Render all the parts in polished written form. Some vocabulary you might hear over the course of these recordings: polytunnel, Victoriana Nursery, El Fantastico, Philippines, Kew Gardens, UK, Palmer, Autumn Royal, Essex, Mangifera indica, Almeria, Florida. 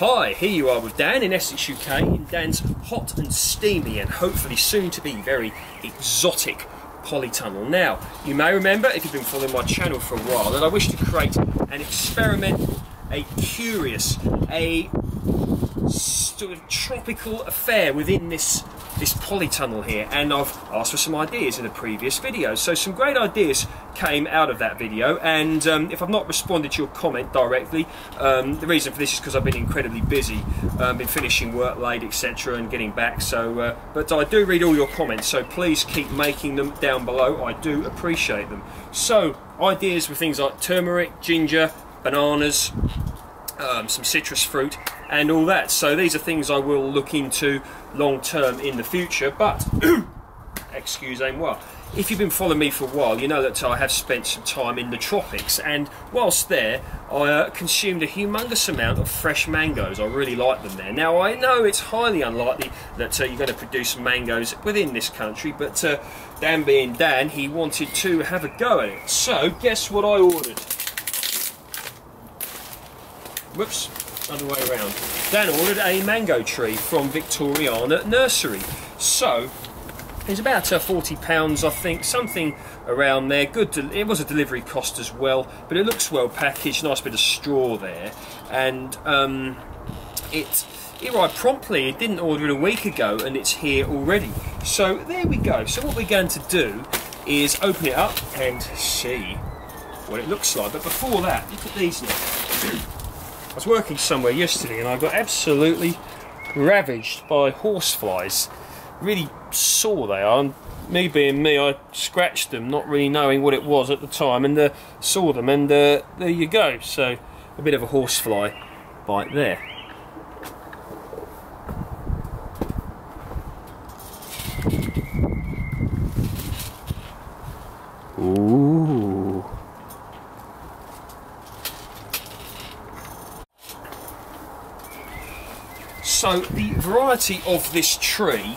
Hi, here you are with Dan in Essex, UK, in Dan's hot and steamy and hopefully soon to be very exotic polytunnel. Now, you may remember, if you've been following my channel for a while, that I wish to create an experimental, a curious, a sort of tropical affair within this polytunnel here, and I've asked for some ideas in a previous video. So some great ideas came out of that video, and if I've not responded to your comment directly, the reason for this is because I've been incredibly busy, been finishing work late, etc., and getting back. So but I do read all your comments, so please keep making them down below. I do appreciate them. So ideas were things like turmeric, ginger, bananas, some citrus fruit and all that. So these are things I will look into long term in the future, but excusez-moi. If you've been following me for a while, you know that I have spent some time in the tropics, and whilst there I consumed a humongous amount of fresh mangoes. I really like them there. Now, I know it's highly unlikely that you're going to produce mangoes within this country, but Dan being Dan, he wanted to have a go at it. So guess what I ordered? Whoops, other way around. Dan ordered a mango tree from Victoriana Nursery. So it's about £40, I think, something around there. Good. It was a delivery cost as well, but it looks well packaged. Nice bit of straw there, and it arrived promptly. It didn't order it a week ago, and it's here already. So there we go. So what we're going to do is open it up and see what it looks like. But before that, look at these now. I was working somewhere yesterday and I got absolutely ravaged by horseflies. Really sore they are, and me being me, I scratched them, not really knowing what it was at the time, and saw them, and there you go. So a bit of a horsefly bite there. Ooh. So the variety of this tree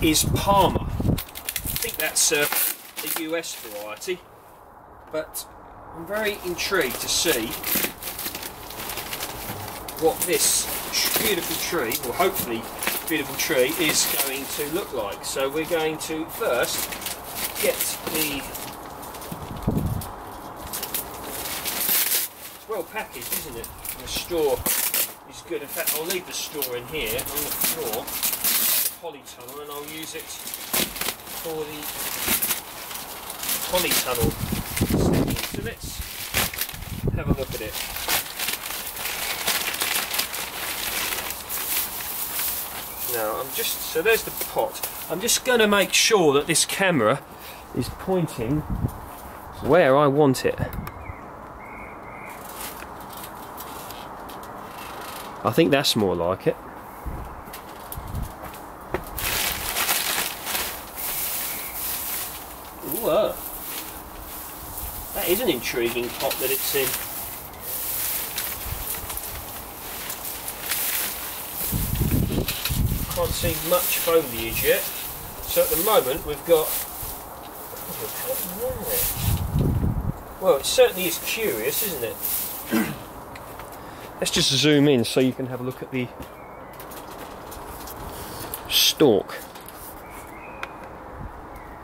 is Palmer. I think that's a US variety, but I'm very intrigued to see what this beautiful tree, or hopefully beautiful tree, is going to look like. So we're going to first get the, it's well packaged, isn't it? The straw is good. In fact, I'll leave the straw in here on the floor, polytunnel, and I'll use it for the polytunnel stepping. So let's have a look at it. Now, so there's the pot. I'm just going to make sure that this camera is pointing where I want it. I think that's more like it. Ooh, that is an intriguing pot that it's in. Can't see much foliage yet. So at the moment we've got... Well, it certainly is curious, isn't it? Let's just zoom in so you can have a look at the stalk.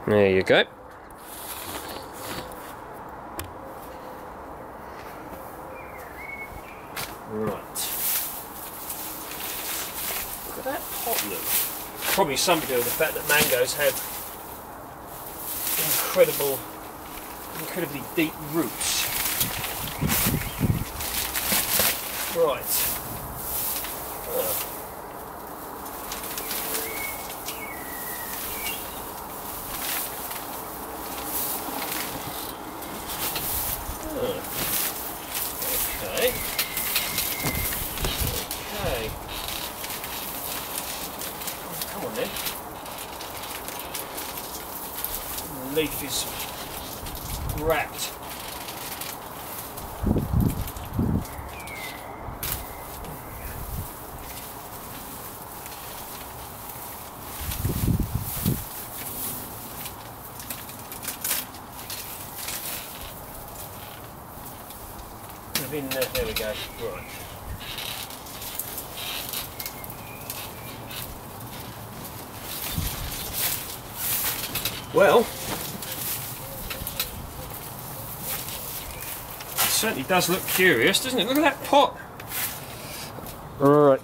There you go. Right. Look at that pot look. Probably something to do with the fact that mangoes have incredibly deep roots. Right. Okay. Okay. Oh, come on then. The leaf is wrapped. In there, there we go. Right. Well, it certainly does look curious, doesn't it? Look at that pot. Right,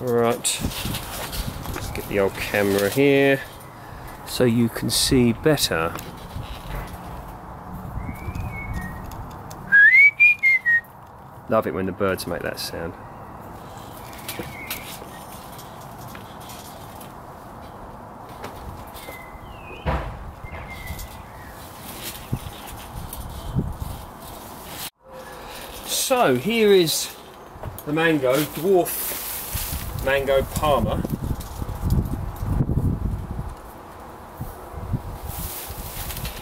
let's get the old camera here so you can see better. Love it when the birds make that sound. So here is the mango, dwarf mango Palmer.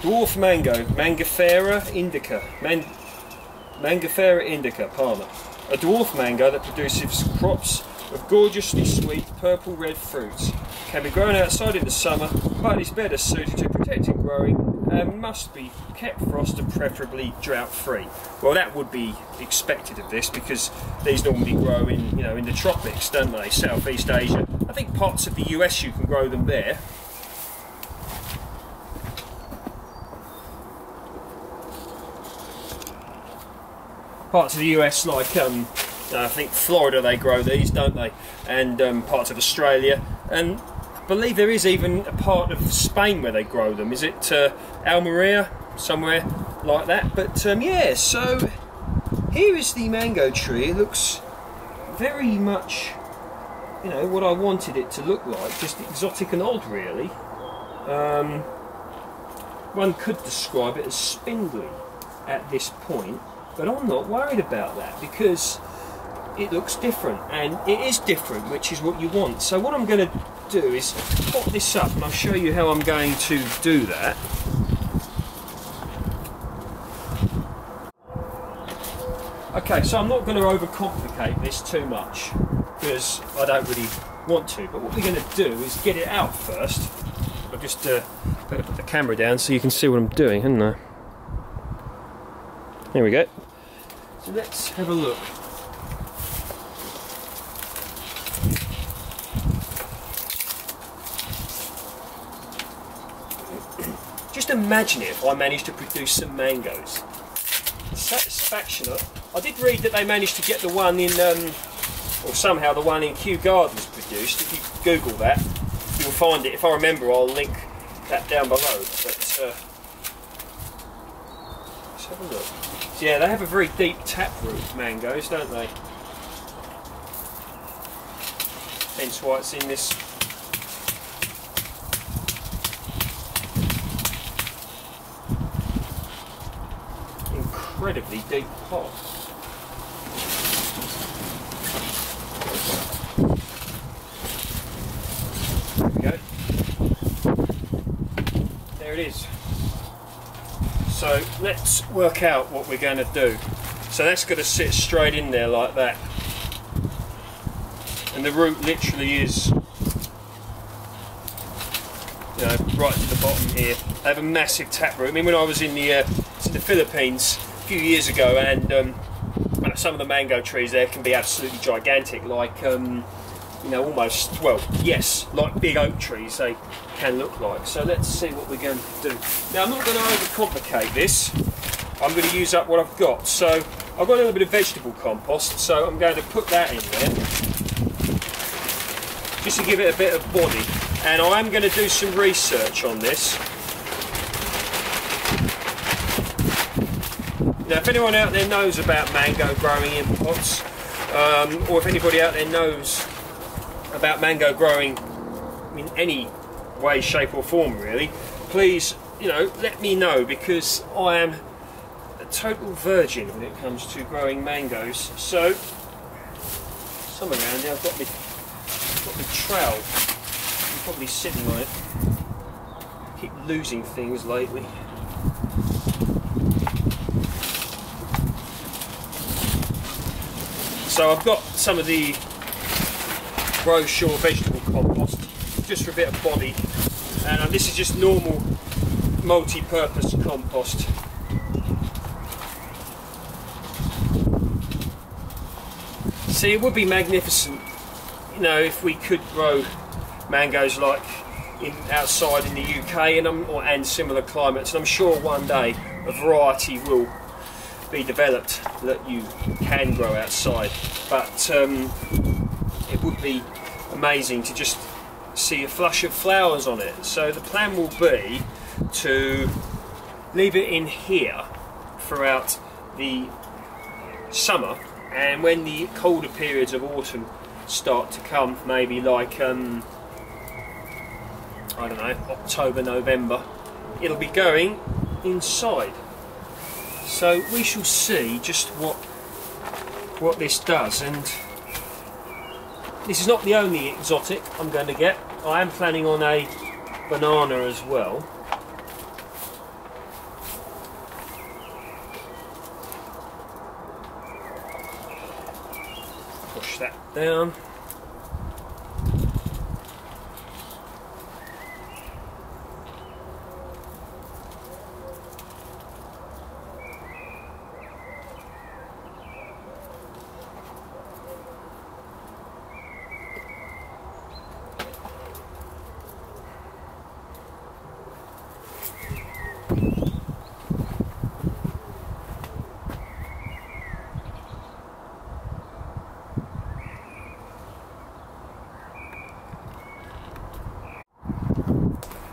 Dwarf mango, Mangifera indica. Mangifera indica, Palmer. A dwarf mango that produces crops of gorgeously sweet purple-red fruits. Can be grown outside in the summer, but is better suited to protecting growing and must be kept frost and preferably drought-free. Well, that would be expected of this because these normally grow in, you know, in the tropics, don't they? Southeast Asia. I think parts of the US you can grow them there. Parts of the US, like I think Florida, they grow these, don't they? And parts of Australia, and I believe there is even a part of Spain where they grow them. Is it Almeria, somewhere like that? But yeah, so here is the mango tree. It looks very much, you know, what I wanted it to look like, just exotic and odd, really. One could describe it as spindly at this point. But I'm not worried about that because it looks different, and it is different, which is what you want. So what I'm going to do is pot this up, and I'll show you how I'm going to do that. Okay, so I'm not going to overcomplicate this too much because I don't really want to. But what we're going to do is get it out first. I've just better put the camera down so you can see what I'm doing, haven't I? There we go. So let's have a look. Just imagine if I managed to produce some mangoes. The satisfaction of, I did read that they managed to get the one in, or somehow the one in Kew Gardens produced. If you Google that, you'll find it. If I remember, I'll link that down below. But let's have a look. Yeah, they have a very deep taproot, mangoes, don't they? Hence why it's in this. Incredibly deep pot. There we go. There it is. So let's work out what we're going to do. So that's going to sit straight in there like that. And the root literally is, you know, right to the bottom here. They have a massive taproot. I mean, when I was in the Philippines a few years ago, and some of the mango trees there can be absolutely gigantic, like, you know, almost, well, yes, like big oak trees. They can look like. So let's see what we're going to do. Now, I'm not going to overcomplicate this. I'm going to use up what I've got. So I've got a little bit of vegetable compost, so I'm going to put that in there just to give it a bit of body. And I am going to do some research on this. Now, if anyone out there knows about mango growing in pots, or if anybody out there knows about mango growing in any way, shape or form, really, please, you know, let me know, because I am a total virgin when it comes to growing mangoes. So somewhere around here I've got my trowel. I'm probably sitting on it. I keep losing things lately. So I've got some of the brochure vegetable compost just for a bit of body, and this is just normal multi-purpose compost. See, it would be magnificent, you know, if we could grow mangoes like outside in the UK, and similar climates, and I'm sure one day a variety will be developed that you can grow outside. But it would be amazing to just see a flush of flowers on it. So the plan will be to leave it in here throughout the summer, and when the colder periods of autumn start to come, maybe like I don't know, October, November, it'll be going inside. So we shall see just what this does. And this is not the only exotic I'm going to get. I am planning on a banana as well. Push that down.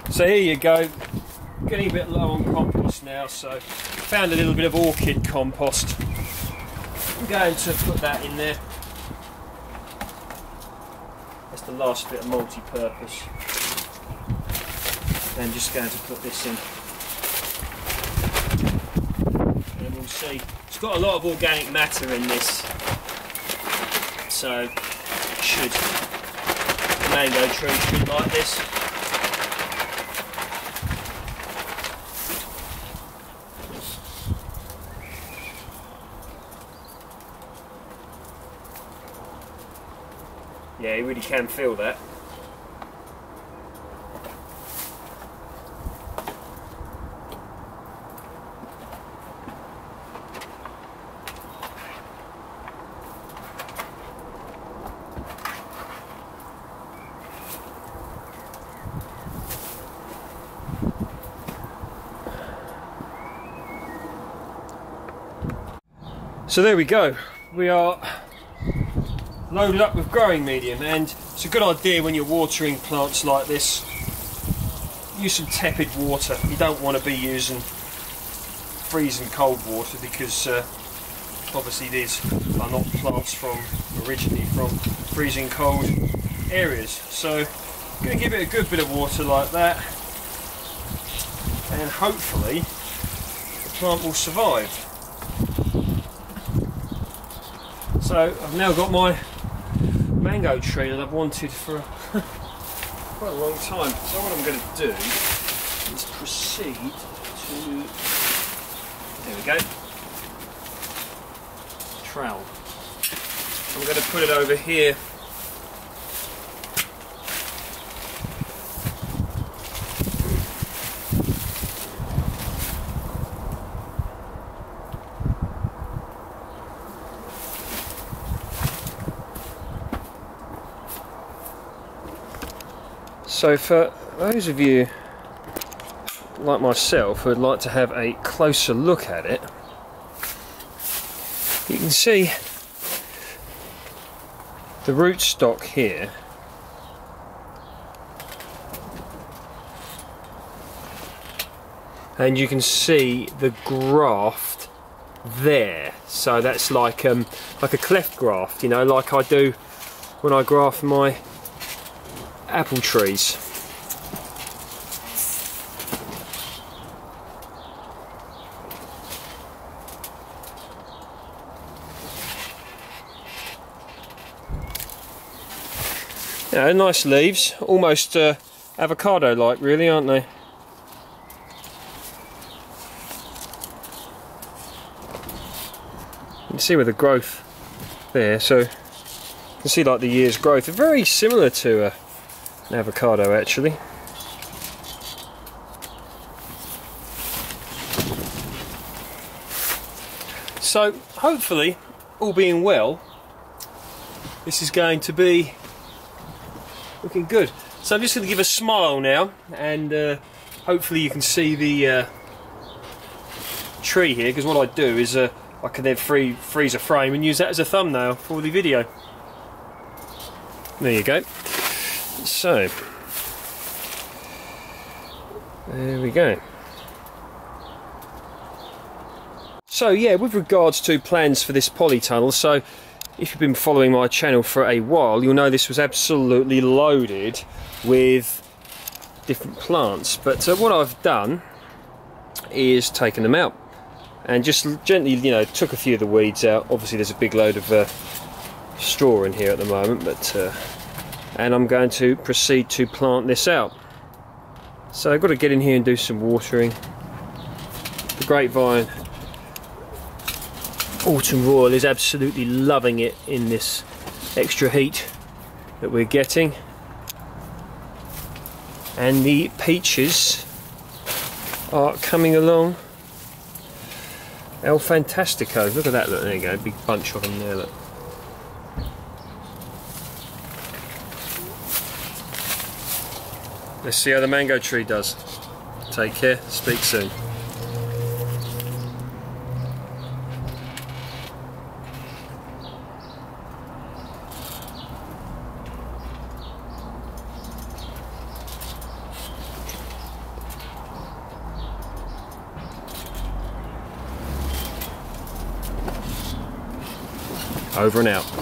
So here you go, getting a bit low on compost now, so found a little bit of orchid compost. I'm going to put that in there. That's the last bit of multi-purpose. Then just going to put this in. And we'll see, it's got a lot of organic matter in this, so it should, the mango tree should like this. Yeah, you really can feel that. So there we go. We are loaded up with growing medium, and it's a good idea when you're watering plants like this, use some tepid water. You don't want to be using freezing cold water, because obviously these are not plants from originally from freezing cold areas. So I'm going to give it a good bit of water like that, and hopefully the plant will survive. So I've now got my mango tree that I've wanted for quite a long time. So what I'm going to do is proceed to, there we go, trowel. I'm going to put it over here . So for those of you like myself who would like to have a closer look at it, you can see the rootstock here and you can see the graft there. So that's like a cleft graft, you know, like I do when I graft my apple trees. Yeah, nice leaves, almost avocado-like really, aren't they? You can see with the growth there, so you can see like the year's growth. They're very similar to a an avocado actually. So hopefully, all being well, this is going to be looking good. So I'm just going to give a smile now, and hopefully you can see the tree here, because what I do is I can then freeze a frame and use that as a thumbnail for the video. There you go. So there we go. So yeah, with regards to plans for this polytunnel, so if you've been following my channel for a while, you'll know this was absolutely loaded with different plants. But what I've done is taken them out and just gently, you know, took a few of the weeds out. Obviously there's a big load of straw in here at the moment, but and I'm going to proceed to plant this out. So I've got to get in here and do some watering. The grapevine Autumn Royal is absolutely loving it in this extra heat that we're getting, and the peaches are coming along. El Fantastico, look at that, look, there you go, big bunch of them there, look. Let's see how the mango tree does. Take care, speak soon. Over and out.